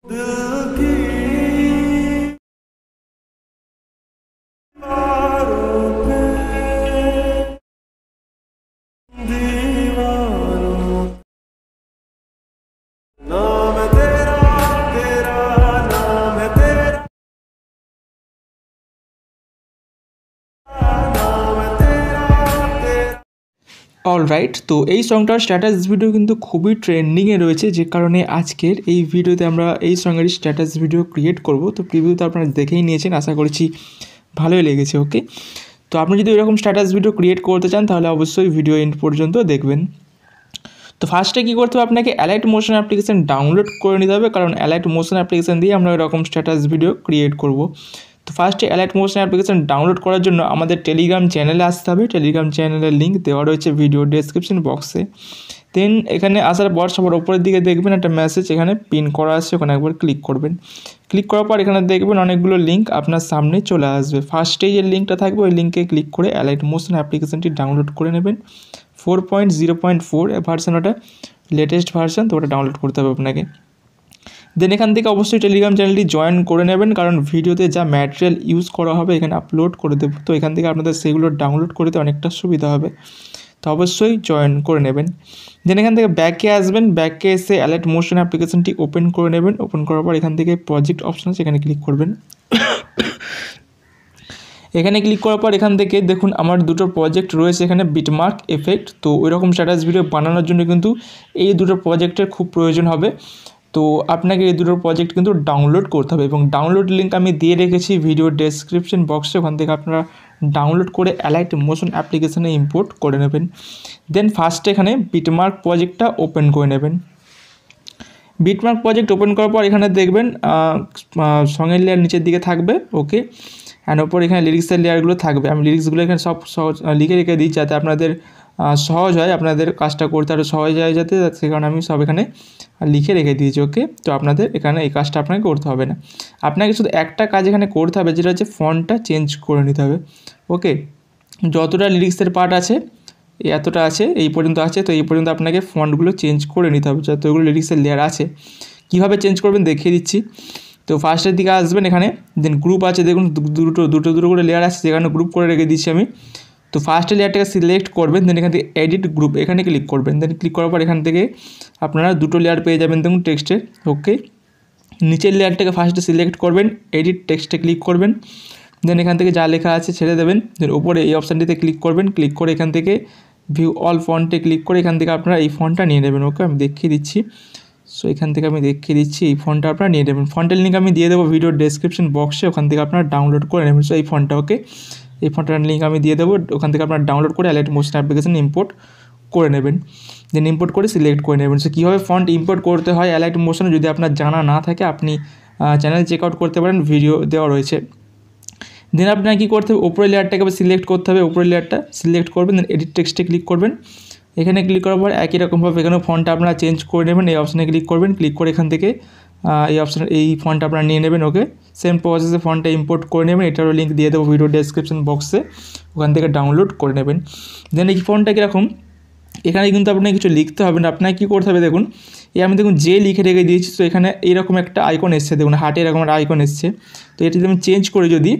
Alright তো এই সংটার status video কিন্তু খুবই ট্রেন্ডিংয়ে রয়েছে, যে কারণে আজকের এই ভিডিওতে আমরা এই সঙ্গের স্ট্যাটাস ভিডিও ক্রিয়েট করব। তো প্রিভিউ তো আপনারা দেখেই নিয়েছেন, আশা করছি ভালোই লেগেছে। ওকে, তো আপনি যদি এরকম স্ট্যাটাস ভিডিও ক্রিয়েট করতে চান তাহলে অবশ্যই ভিডিও এন্ড পর্যন্ত দেখবেন। তো ফার্স্টে কী করতে হবে, আপনাকে অ্যালাইট মোশন অ্যাপ্লিকেশান ডাউনলোড করে নিতে হবে, কারণ অ্যালাইট মোশন অ্যাপ্লিকেশান দিয়ে আমরা এরকম স্ট্যাটাস ভিডিও ক্রিয়েট করব। তো ফার্স্টে অ্যালাইট মোশন অ্যাপ্লিকেশান ডাউনলোড করার জন্য আমাদের টেলিগ্রাম চ্যানেলে আসতে হবে। টেলিগ্রাম চ্যানেলের লিঙ্ক দেওয়া রয়েছে ভিডিও ডেসক্রিপশন বক্সে। দেন এখানে আসার পর সবার ওপরের দিকে দেখবেন একটা মেসেজ এখানে পিন করা আছে, ওখানে একবার ক্লিক করবেন। ক্লিক করার পর এখানে দেখবেন অনেকগুলো লিঙ্ক আপনার সামনে চলে আসবে। ফার্স্টে যে লিঙ্কটা থাকবে ওই লিঙ্কে ক্লিক করে অ্যালাইট মোশন অ্যাপ্লিকেশানটি ডাউনলোড করে নেবেন। 4.0.4 ভার্সান, ওটা লেটেস্ট ভার্সান, তো ওটা ডাউনলোড করতে হবে আপনাকে। দেন এখান থেকে অবশ্যই টেলিগ্রাম চ্যানেলটি জয়েন করে নেবেন, কারণ ভিডিওতে যা ম্যাটেরিয়াল ইউজ করা হবে এখানে আপলোড করে দেবো, তো এখান থেকে আপনাদের সেগুলো ডাউনলোড করতে অনেকটা সুবিধা হবে। তো অবশ্যই জয়েন করে নেবেন। দেন এখান থেকে ব্যাকে আসবেন, ব্যাকে এসে অ্যালাইট মোশন অ্যাপ্লিকেশানটি ওপেন করে নেবেন। ওপেন করার পর এখান থেকে প্রজেক্ট অপশন আছে, এখানে ক্লিক করবেন। এখানে ক্লিক করার পর এখান থেকে দেখুন আমার দুটো প্রজেক্ট রয়েছে এখানে, বিটমার্ক এফেক্ট। তো ওইরকম স্ট্যাটাস ভিডিও বানানোর জন্য কিন্তু এই দুটো প্রজেক্টের খুব প্রয়োজন হবে। তো আপনাকে এই দুটো প্রজেক্ট কিন্তু ডাউনলোড করতে হবে, এবং ডাউনলোড লিঙ্ক আমি দিয়ে রেখেছি ভিডিও ডেসক্রিপশন বক্সে, ওখান থেকে আপনারা ডাউনলোড করে অ্যালাইট মোশন অ্যাপ্লিকেশানে ইম্পোর্ট করে নেবেন। দেন ফার্স্টে এখানে বিটমার্ক প্রজেক্টটা ওপেন করে নেবেন। বিটমার্ক প্রজেক্ট ওপেন করার পর এখানে দেখবেন সঙ্গের লেয়ার নিচের দিকে থাকবে। ওকে, অ্যান্ড ওপর এখানে লিরিক্সের লেয়ারগুলো থাকবে। আমি লিরিক্সগুলো এখানে সব সহজ লিখে রেখে দিই, যাতে আপনাদের সহজ হয়, আপনাদের কাজটা করতে আরও সহজ হয় যাতে, সে কারণে আমি সব এখানে লিখে রেখে দিয়েছি। ওকে, তো আপনাদের এখানে এই কাজটা আপনাকে করতে হবে না, আপনাকে শুধু একটা কাজ এখানে করতে হবে, যেটা হচ্ছে ফন্টটা চেঞ্জ করে নিতে হবে। ওকে, যতটা লিরিক্সের পার্ট আছে এতটা আছে, এই পর্যন্ত আছে, তো এই পর্যন্ত আপনাকে ফন্টগুলো চেঞ্জ করে নিতে হবে, যতগুলো লিরিক্সের লেয়ার আছে। কীভাবে চেঞ্জ করবেন দেখিয়ে দিচ্ছি। তো ফার্স্টের দিকে আসবেন এখানে, দেন গ্রুপ আছে দেখুন, দুটো দুটো দুটো করে লেয়ার আছে, সেখানে গ্রুপ করে রেখে দিচ্ছি আমি। তো ফার্স্টে লেয়ারটাকে সিলেক্ট করবেন, দেন এখান থেকে এডিট গ্রুপ এখানে ক্লিক করবেন। দেন ক্লিক করার পর এখান থেকে আপনারা দুটো লেয়ার পেয়ে যাবেন দেখুন টেক্সটের। ওকে, নিচের লেয়ারটাকে ফার্স্টে সিলেক্ট করবেন, এডিট টেক্সটে ক্লিক করবেন, দেন এখান থেকে যা লেখা আছে ছেড়ে দেবেন। দেন ওপরে এই অপশানটিতে ক্লিক করবেন, ক্লিক করে এখান থেকে ভিউ অল ফন্টে ক্লিক করে এখান থেকে আপনারা এই ফন্টটা নিয়ে নেবেন। ওকে, আমি দেখিয়ে দিচ্ছি। সো এখান থেকে আমি দেখিয়ে দিচ্ছি, এই ফন্টটা আপনারা নিয়ে নেবেন। ফন্টের লিঙ্ক আমি দিয়ে দেবো ভিডিও ডেসক্রিপশন বক্সে, ওখান থেকে আপনারা ডাউনলোড করে নেবেন। সো এই ফন্টটা, ওকে, এই ফন্টটার লিঙ্ক আমি দিয়ে দেবো, ওখান থেকে আপনারা ডাউনলোড করে অ্যালাইট মোশন অ্যাপ্লিকেশান ইম্পোর্ট করে নেবেন। দেন ইম্পোর্ট করে সিলেক্ট করে নেবেন। সো কীভাবে ফন্ট ইম্পোর্ট করতে হয় অ্যালাইট মোশন যদি আপনার জানা না থাকে, আপনি চ্যানেল চেক আউট করতে পারেন, ভিডিও দেওয়া রয়েছে। দেন আপনার কী করতে হবে, ওপরের লেয়ারটাকে সিলেক্ট করতে হবে, ওপরের লেয়ারটা সিলেক্ট করবেন, দেন এডিট টেক্সটে ক্লিক করবেন। এখানে ক্লিক করার পর একই রকমভাবে এখানেও ফন্টটা আপনারা চেঞ্জ করে নেবেন, এই অপশানে ক্লিক করবেন, ক্লিক করে এখান থেকে এই অপশান এই ফন্টটা আপনারা নিয়ে নেবেন। ওকে, সেম প্রসেসে ফন্টটা ইম্পোর্ট করে নেবেন, এটারও লিঙ্ক দিয়ে দেবো ভিডিও ডেসক্রিপশন বক্সে, ওখান থেকে ডাউনলোড করে নেবেন। দেন এই ফন্টটা কীরকম, এখানে কিন্তু আপনাকে কিছু লিখতে হবে না, আপনাকে কী করতে হবে দেখুন, এই আমি দেখুন যে লিখে রেখে দিয়েছি, তো এখানে এইরকম একটা আইকন এসছে দেখুন, হার্টের এরকম একটা আইকন এসছে। তো এটা যদি আমি চেঞ্জ করে যদি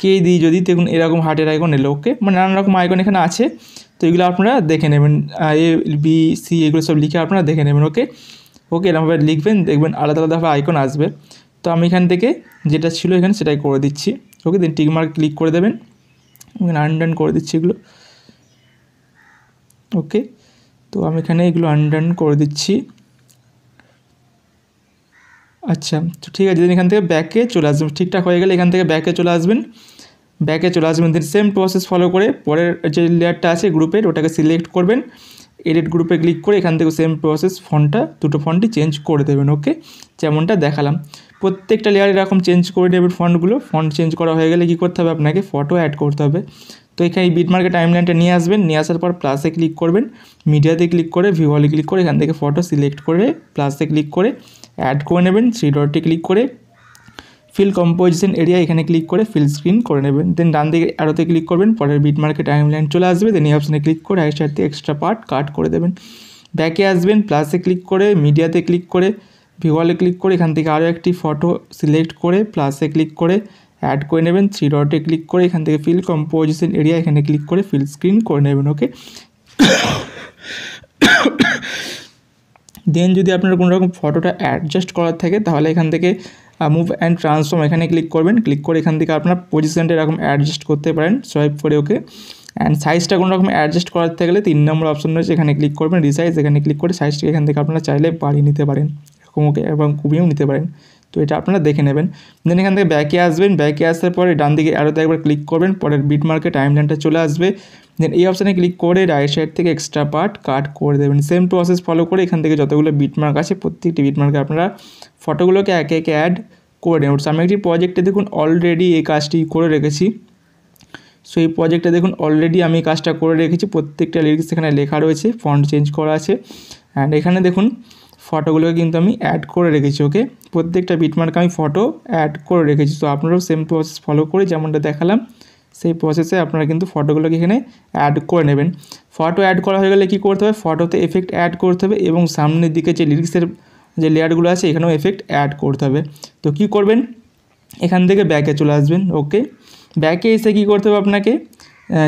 কে দিই যদি, দেখুন এরকম হার্টের আইকন এলো। ওকে, মানে নানান রকম আইকন এখানে আছে, তো এগুলো আপনারা দেখে নেবেন, এ বি সি এগুলো সব লিখে আপনারা দেখে নেবেন। ওকে, ওকে, এরকমভাবে লিখবেন, দেখবেন আলাদা আলাদাভাবে আইকন আসবে। তো আমি এখান থেকে যেটা ছিল এখানে সেটাই করে দিচ্ছি। ওকে, দেন টিকমার্ক ক্লিক করে দেবেন, আনডান করে দিচ্ছি এগুলো। ওকে, তো আমি এখানে এগুলো আনডান করে দিচ্ছি। আচ্ছা, তো ঠিক আছে, দেন এখান থেকে ব্যাকে চলে আসবেন। ঠিকঠাক হয়ে গেলে এখান থেকে ব্যাকে চলে আসবেন, ব্যাকে চলে আসবেন। দেন সেম প্রসেস ফলো করে পরের যে লেয়ারটা আছে গ্রুপের, ওটাকে সিলেক্ট করবেন, এডিট গ্রুপে ক্লিক করে এখান থেকে সেম প্রসেস ফন্টটা, দুটো ফন্টই চেঞ্জ করে দেবেন। ওকে, যেমনটা দেখালাম প্রত্যেকটা লেয়ারে এরকম চেঞ্জ করে নেবেন ফন্টগুলো। ফন্ট চেঞ্জ করা হয়ে গেলে কী করতে হবে, আপনাকে ফটো অ্যাড করতে হবে। তো এখানে এই বিটমার্কের টাইমলাইনটা নিয়ে আসবেন, নিয়ে আসার পর প্লাসে ক্লিক করবেন, মিডিয়াতে ক্লিক করে ভিউ অলে ক্লিক করে এখান থেকে ফটো সিলেক্ট করে প্লাসে ক্লিক করে অ্যাড করে নেবেন। থ্রি ডটে ক্লিক করে ফিল কম্পোজিশন এরিয়া এখানে ক্লিক করে ফিল স্ক্রিন করে নেবেন। দেন ডান দিকে অ্যারোতে ক্লিক করবেন, পরের বিটমার্কের টাইমলাইন চলে আসবে। দেন এই অপশানে ক্লিক করে রাইট সাইড থেকে এক্সট্রা পার্ট কাট করে দেবেন। ব্যাকে আসবেন, প্লাসে ক্লিক করে মিডিয়াতে ক্লিক করে ভিউয়ালে ক্লিক করে এখান থেকে আরও একটি ফটো সিলেক্ট করে প্লাসে ক্লিক করে অ্যাড করে নেবেন। থ্রি ডটে ক্লিক করে এখান থেকে ফিল কম্পোজিশন এরিয়া এখানে ক্লিক করে ফিল স্ক্রিন করে নেবেন। ওকে, দেন যদি আপনার কোনোরকম ফটোটা অ্যাডজাস্ট করার থাকে তাহলে এখান থেকে মুভ অ্যান্ড ট্রান্সফর্ম এখানে ক্লিক করবেন। ক্লিক করে এখান থেকে আপনার পজিশনটা এরকম অ্যাডজাস্ট করতে পারেন সোয়াইপ করে। ওকে, অ্যান্ড সাইজটা কোনোরকম অ্যাডজাস্ট করাতে গেলে 3 নম্বর অপশন রয়েছে এখানে ক্লিক করবেন, রিসাইজ এখানে ক্লিক করে সাইজটাকে এখান থেকে আপনারা চাইলে বাড়িয়ে নিতে পারেন এরকম। ওকে, এবং কমিয়েও নিতে পারেন, তো এটা আপনারা দেখে নেবেন। দেন এখান থেকে ব্যাকে আসবেন, ব্যাকে আসার পরে ডান দিকে অ্যারোতে একবার ক্লিক করবেন, পরের বিট মার্কে টাইম লাইনটা চলে আসবে। দেন এই অপশানে ক্লিক করে রাইট সাইড থেকে এক্সট্রা পার্ট কাট করে দেবেন। সেম প্রসেস ফলো করে এখান থেকে যতগুলো বিটমার্ক আছে প্রত্যেকটি বিটমার্কে আপনারা ফটোগুলোকে একে একে অ্যাড করে নেবেন। আমি একটি প্রজেক্টে দেখুন অলরেডি এই কাজটি করে রেখেছি, সো এই প্রজেক্টে দেখুন অলরেডি আমি কাজটা করে রেখেছি, প্রত্যেকটা লিরিক্স এখানে লেখা রয়েছে, ফন্ট চেঞ্জ করা আছে, অ্যান্ড এখানে দেখুন ফটোগুলোকে কিন্তু আমি অ্যাড করে রেখেছি। ওকে, প্রত্যেকটা বিটমার্কে আমি ফটো অ্যাড করে রেখেছি, তো আপনারাও সেম প্রসেস ফলো করে যেমনটা দেখালাম সেই প্রসেসে আপনারা কিন্তু ফটোগুলোকে এখানে অ্যাড করে নেবেন। ফটো অ্যাড করা হয়ে গেলে কী করতে হবে, ফটোতে এফেক্ট অ্যাড করতে হবে এবং সামনের দিকে যে লিরিক্সের যে লেয়ারগুলো আছে এখানেও এফেক্ট অ্যাড করতে হবে। তো কি করবেন, এখান থেকে ব্যাকে চলে আসবেন। ওকে, ব্যাকে এসে কী করতে হবে, আপনাকে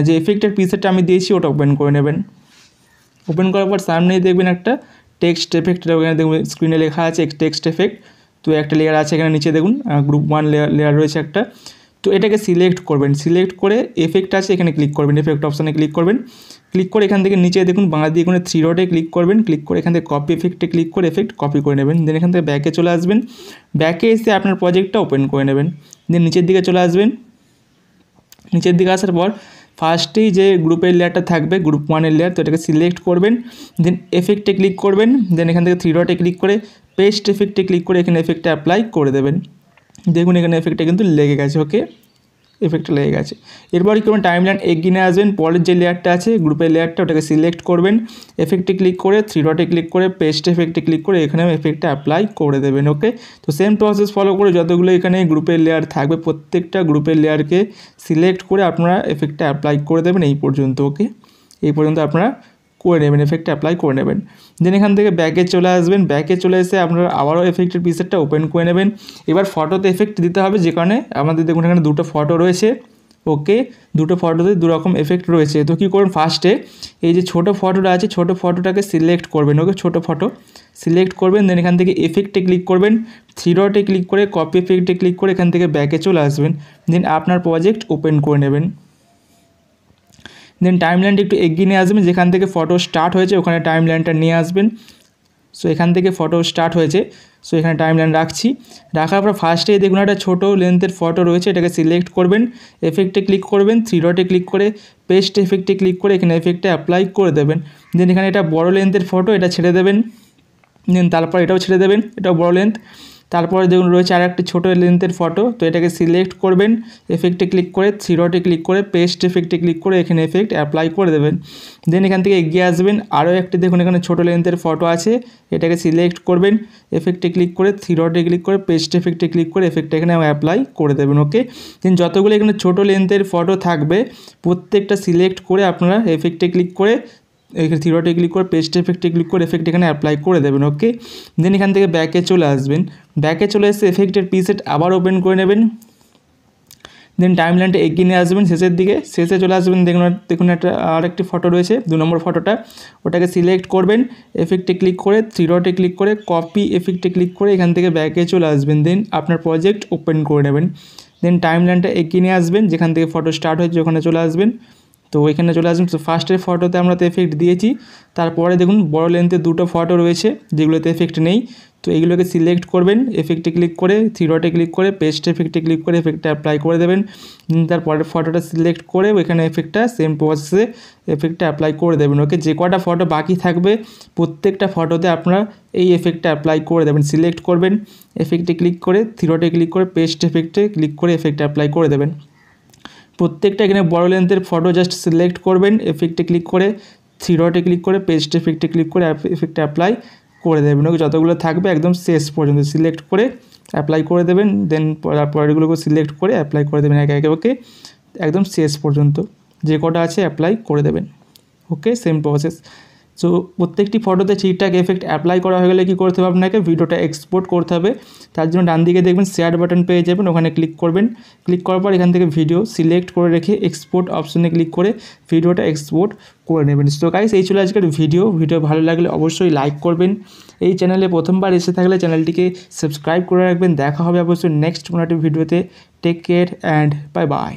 যে এফেক্টের পিসেরটা আমি দিয়েছি ওটা ওপেন করে নেবেন। ওপেন করার পর সামনেই দেখবেন একটা টেক্সট এফেক্ট, এখানে দেখবেন স্ক্রিনে লেখা আছে টেক্সট এফেক্ট, তো একটা লেয়ার আছে এখানে নিচে দেখুন গ্রুপ 1 লেয়ার রয়েছে একটা, তো এটাকে সিলেক্ট করবেন। সিলেক্ট করে এফেক্ট আছে এখানে ক্লিক করবেন, এফেক্ট অপশানে ক্লিক করবেন। ক্লিক করে এখান থেকে নিচে দেখুন বাঁ দিকে কোনো 3 ডটে ক্লিক করবেন, ক্লিক করে এখান থেকে কপি এফেক্টে ক্লিক করে এফেক্ট কপি করে নেবেন। দেন এখান থেকে ব্যাকে চলে আসবেন, ব্যাকে এসে আপনার প্রজেক্টটা ওপেন করে নেবেন। দেন নিচের দিকে চলে আসবেন, নিচের দিকে আসার পর ফার্স্টেই যে গ্রুপের লেয়ারটা থাকবে গ্রুপ 1 লেয়ার, তো এটাকে সিলেক্ট করবেন। দেন এফেক্টে ক্লিক করবেন, দেন এখান থেকে 3 ডটে ক্লিক করে পেস্ট এফেক্টে ক্লিক করে এখানে এফেক্টটা অ্যাপ্লাই করে দেবেন। দেখুন এখানে এফেক্টটা কিন্তু লেগে গেছে। ওকে, এফেক্টটা লেগে গেছে। এরপর কি করবেন, টাইম লাইন এগিয়ে নিয়ে আসবেন, পরের যে লেয়ারটা আছে গ্রুপের লেয়ারটা ওটাকে সিলেক্ট করবেন, এফেক্টে ক্লিক করে 3 ডটে ক্লিক করে পেস্ট এফেক্টে ক্লিক করে এখানে এফেক্টটা অ্যাপ্লাই করে দেবেন। ওকে, তো সেম প্রসেস ফলো করে যতগুলো এখানে গ্রুপের লেয়ার থাকবে প্রত্যেকটা গ্রুপের লেয়ারকে সিলেক্ট করে আপনারা এফেক্টটা অ্যাপ্লাই করে দেবেন এই পর্যন্ত। ওকে, এই পর্যন্ত আপনারা করে নেবেন, এফেক্টটা অ্যাপ্লাই করে নেবেন। দেন এখান থেকে ব্যাকে চলে আসবেন, ব্যাকে চলে এসে আপনারা আবারও এফেক্টের পিসেটটা ওপেন করে নেবেন। এবার ফটোতে এফেক্ট দিতে হবে, যে কারণে আমাদের দেখুন এখানে 2টো ফটো রয়েছে। ওকে, 2টো ফটোতে 2 রকম এফেক্ট রয়েছে, তো কী করুন, ফার্স্টে এই যে ছোটো ফটোটা আছে ছোটো ফটোটাকে সিলেক্ট করবেন। ওকে, ছোটো ফটো সিলেক্ট করবেন, দেন এখান থেকে এফেক্টে ক্লিক করবেন, 3 ডটে ক্লিক করে কপি এফেক্টে ক্লিক করে এখান থেকে ব্যাকে চলে আসবেন। দেন আপনার প্রজেক্ট ওপেন করে নেবেন। দেন টাইমলাইনটা একটু এগিয়ে নিয়ে আসবেন, যেখান থেকে ফটো স্টার্ট হয়েছে ওখানে টাইমলাইনটা নিয়ে আসবেন। সো এখান থেকে ফটো স্টার্ট হয়েছে, সো এখানে টাইমলাইন রাখছি। রাখার পর ফার্স্টে দেখুন একটা ছোটো লেন্থের ফটো রয়েছে, এটাকে সিলেক্ট করবেন, এফেক্টে ক্লিক করবেন, 3 ডটে ক্লিক করে পেস্ট এফেক্টে ক্লিক করে এখানে এফেক্টে অ্যাপ্লাই করে দেবেন। দেন এখানে এটা বড় লেন্থের ফটো, এটা ছেড়ে দেবেন। দেন তারপর এটাও ছেড়ে দেবেন, এটাও বড় লেন্থ। তারপরে দেখুন রয়েছে আর একটা ছোটো লেন্থের ফটো, তো এটাকে সিলেক্ট করবেন, এফেক্টে ক্লিক করে 3 ডটে ক্লিক করে পেস্ট এফেক্টে ক্লিক করে এখানে এফেক্ট অ্যাপ্লাই করে দেবেন। দেন এখান থেকে এগিয়ে আসবেন, আরও একটা দেখুন এখানে ছোটো লেন্থের ফটো আছে, এটাকে সিলেক্ট করবেন, এফেক্টে ক্লিক করে 3 ডটে ক্লিক করে পেস্ট এফেক্টে ক্লিক করে এফেক্টটা এখানে অ্যাপ্লাই করে দেবেন। ওকে, দেন যতগুলো এখানে ছোটো লেন্থের ফটো থাকবে প্রত্যেকটা সিলেক্ট করে আপনারা এফেক্টে ক্লিক করে এখানে 3 ডটে ক্লিক করে পেস্ট এফেক্টে ক্লিক করে এফেক্ট এখানে অ্যাপ্লাই করে দেবেন। ওকে, দেন এখান থেকে ব্যাকে চলে আসবেন, ব্যাকে চলে এসে এফেক্টের পিসেট আবার ওপেন করে নেবেন। দেন টাইমলাইনটা এগিয়ে নিয়ে আসবেন শেষের দিকে, শেষে চলে আসবেন, দেখুন দেখুন একটা আরেকটি ফটো রয়েছে 2 নম্বর ফটোটা, ওটাকে সিলেক্ট করবেন, এফেক্টে ক্লিক করে 3 ডটে ক্লিক করে কপি এফেক্টে ক্লিক করে এখান থেকে ব্যাকে চলে আসবেন। দেন আপনার প্রজেক্ট ওপেন করে নেবেন। দেন টাইমলাইনটা এগিয়ে নিয়ে আসবেন, যেখান থেকে ফটো স্টার্ট হয়েছে ওখানে চলে আসবেন, তো ওইখানে চলে আসবেন। তো ফার্স্টের ফটোতে আমরা তো এফেক্ট দিয়েছি, তারপরে দেখুন বড় লেন্থে 2টো ফটো রয়েছে যেগুলোতে এফেক্ট নেই, তো এইগুলোকে সিলেক্ট করবেন, এফেক্টে ক্লিক করে 3 ডটে ক্লিক করে পেস্ট এফেক্টে ক্লিক করে এফেক্টটা অ্যাপ্লাই করে দেবেন। তারপরের ফটোটা সিলেক্ট করে ওইখানে এফেক্টটা সেম প্রসেসে এফেক্টটা অ্যাপ্লাই করে দেবেন। ওকে, যে কটা ফটো বাকি থাকবে প্রত্যেকটা ফটোতে আপনারা এই এফেক্টটা অ্যাপ্লাই করে দেবেন। সিলেক্ট করবেন, এফেক্টে ক্লিক করে 3 ডটে ক্লিক করে পেস্ট এফেক্টে ক্লিক করে এফেক্টটা অ্যাপ্লাই করে দেবেন। প্রত্যেকটা এখানে বড় লেন্থের ফটো জাস্ট সিলেক্ট করবেন, এফেক্টে ক্লিক করে 3 ডটে ক্লিক করে পেস্ট এফেক্টে ক্লিক করে এফেক্টে অ্যাপ্লাই করে দেবেন। ওকে, যতগুলো থাকবে একদম শেষ পর্যন্ত সিলেক্ট করে অ্যাপ্লাই করে দেবেন। দেন পরেরগুলোকে সিলেক্ট করে অ্যাপ্লাই করে দেবেন একে একে। ওকে, একদম শেষ পর্যন্ত যে কটা আছে অ্যাপ্লাই করে দেবেন। ওকে, সেম প্রসেস। सो प्रत्येकटी फटोते ठीकठाक एफेक्ट अप्लाई करा हो गेले कि करते होबे आपनाके भिडियोटा एक्सपोर्ट करते होबे तार जोन्नो डान दिके देखबेन शेयर बाटन पेये जाबेन ओखाने क्लिक करबेन क्लिक करार पर एखान थेके भिडियो सिलेक्ट करे रेखे एक्सपोर्ट अपशने क्लिक करे भिडियोटा एक्सपोर्ट करे नेबेन। सो गाइस एई छिलो आजकेर भिडियो भिडियो भालो लागले अवश्यई लाइक करबेन एई चैनेले प्रथमबार एसे थाकले चैनलटिके सबस्क्राइब करे राखबेन। देखा होबे अवश्यई नेक्स्ट कोनो एकटी भिडियोते। Take care and bye bye.